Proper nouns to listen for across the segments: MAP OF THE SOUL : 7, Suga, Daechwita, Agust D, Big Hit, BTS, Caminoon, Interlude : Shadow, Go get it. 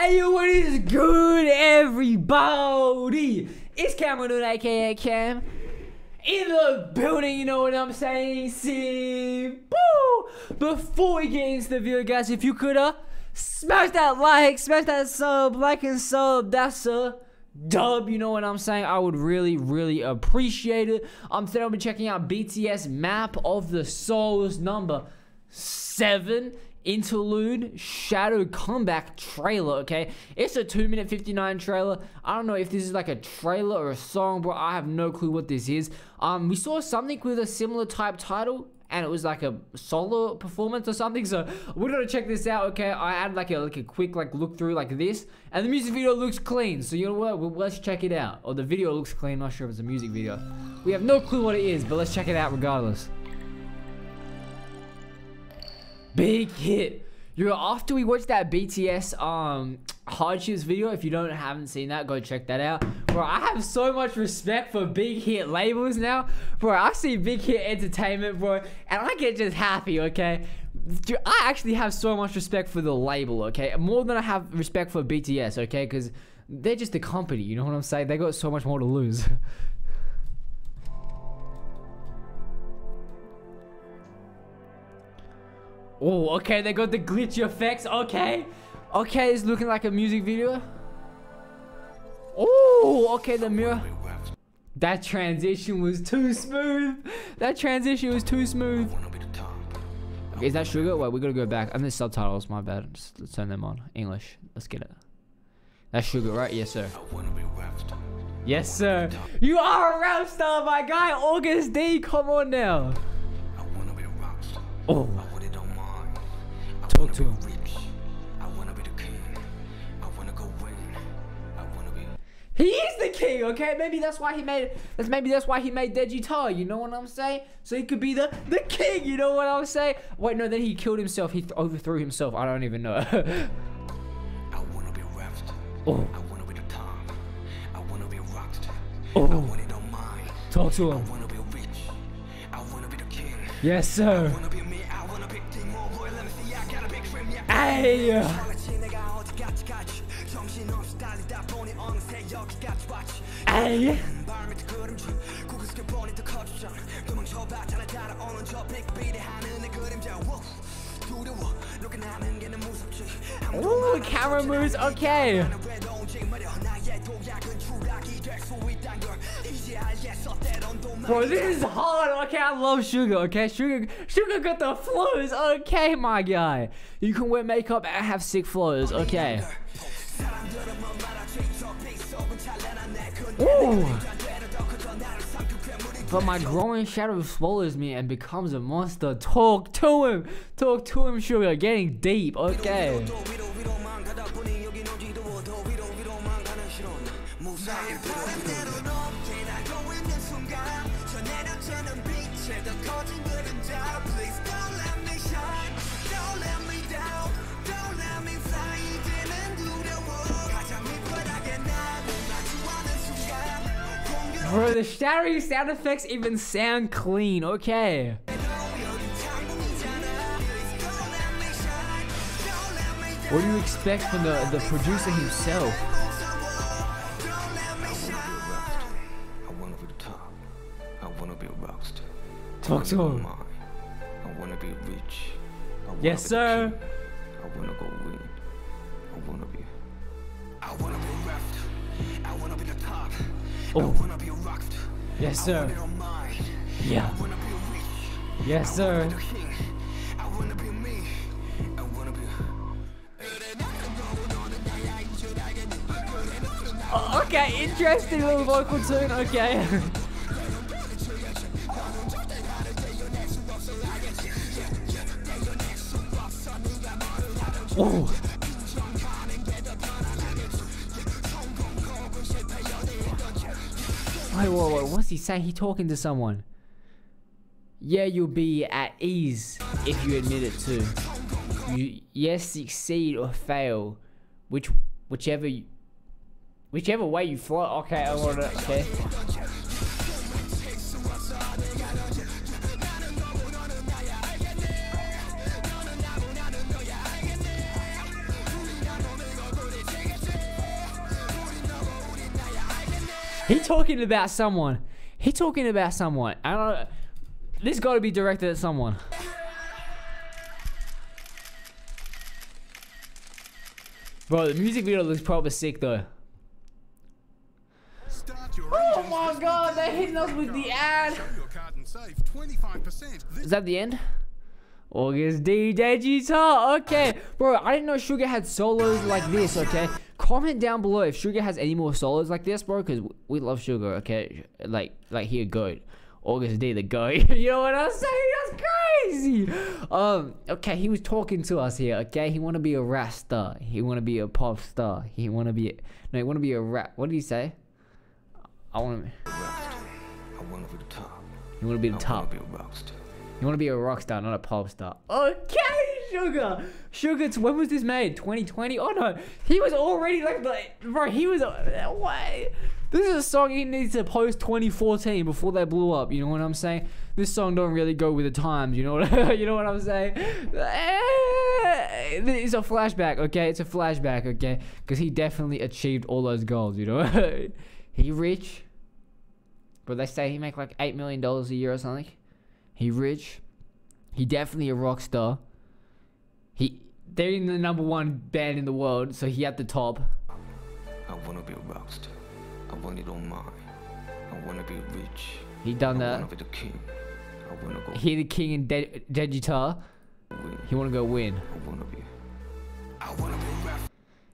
Hey, what is good, everybody? It's Caminoon, aka Cam, in the building, you know what I'm saying? See, boo! Before we get into the video, guys, if you could smash that like, smash that sub, like and sub, that's a dub, you know what I'm saying? I would really appreciate it. Today I'll be checking out BTS Map of the Souls number 7. Interlude Shadow comeback trailer. Okay, it's a 2:59 trailer. I don't know if this is like a trailer or a song, but I have no clue what this is. We saw something with a similar type title, and it was like a solo performance or something, so we're gonna check this out. Okay, I had like a quick look through like this, and the music video looks clean, so you know what, let's check it out. Or the video looks clean, not sure if it's a music video. We have no clue what it is, but let's check it out regardless. Big Hit. After we watched that BTS hardships video, if you haven't seen that, go check that out. Bro, I have so much respect for Big Hit labels now. Bro, I see Big Hit Entertainment, bro, and I get just happy, okay? Dude, I actually have so much respect for the label, okay? More than I have respect for BTS, okay? Because they're just a company, you know what I'm saying? They got so much more to lose. Oh, okay, they got the glitchy effects. Okay. Okay, it's looking like a music video. Oh, okay, the mirror. That transition was too smooth. That transition was too smooth. Okay, is that Suga? Wait, we gotta go back. And the subtitles, my bad. Just let's turn them on. English. Let's get it. That's Suga, right? Yes, sir. Yes, sir. You are a rap star, my guy. Agust D, come on now. Oh. Talk to him. He is the king, okay? Maybe that's why he made Daechwita, you know what I'm saying? So he could be the king, you know what I'm saying? Wait, no, then he killed himself. He overthrew himself. I don't even know. I wanna be rapt. Oh. I wanna be the time. I wanna be rocked. Oh. I want it on mine. Talk to him. I wanna be rich. I wanna be the king. Yes, sir. I wanna be me. I wanna be king. Oh boy, let me see. I got a big dream. Yeah. Hey. Hey. Ooh, camera moves, okay. Bro, this is hard, okay? I love Suga, okay? Suga got the flows, okay, my guy. You can wear makeup and have sick flows, okay. Ooh. But my growing shadow swallows me and becomes a monster. Talk to him. Talk to him, Sugar. Getting deep. Okay. Bro, the shouting sound effects even sound clean, okay. What do you expect from the producer himself? I wanna be the top. I wanna be a rock star. Talk to him. I wanna be rich. Yes, sir. I wanna go win. I wanna be left. I wanna be the top. Oh. I wanna be rocked. Yes, sir. Yeah. I wanna be rich. Yes, sir. I wanna be me. I wanna be. Oh, okay, interesting little vocal tune. Okay. Oh. Whoa, what's he saying? He talking to someone. Yeah, you'll be at ease if you admit it too. You yes, succeed or fail, whichever way you float. Okay, I want to. Okay. He talking about someone. He talking about someone. I don't know. This got to be directed at someone. Bro, the music video looks proper sick though. Oh my god, they're hitting us with the ad. Is that the end? Agust D, Daechwita. Okay, bro, I didn't know Suga had solos like this, okay? Comment down below if Suga has any more solos like this, bro, because we love Suga, okay? Like he a goat. Agust D, the goat. You know what I'm saying? That's crazy. Okay, he was talking to us here, okay? He want to be a rap star. He want to be a pop star. He want to be... No, he want to be a rap... What did he say? I want to... I want to be the top. You want to be the top. You want to be a rock star, not a pop star. Okay, Suga. Suga, when was this made? 2020? Oh, no. He was already like bro, he was... Why? This is a song he needs to post 2014 before they blew up. You know what I'm saying? This song don't really go with the times. You know what I'm saying? It's a flashback, okay? It's a flashback, okay? Because he definitely achieved all those goals, you know? He rich. But they say he make like $8 million a year or something. He rich. He definitely a rock star. They're in the #1 band in the world, so he at the top. I wanna be a rock star. I want it on mine. I wanna be rich. He done that. I wanna be the king. I wanna go. He the king in Daechwita. He wanna go win. I wanna be a rock.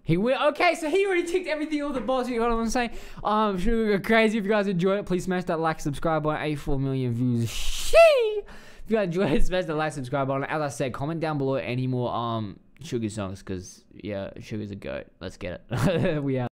He win. Okay, so he already ticked everything off the box. You know what I'm saying? Suga go crazy. If you guys enjoyed it, please smash that like, subscribe button. 84 million views. If you guys enjoyed it, smash the like, subscribe button. As I said, comment down below any more Suga songs, because yeah, Suga's a goat. Let's get it. We out.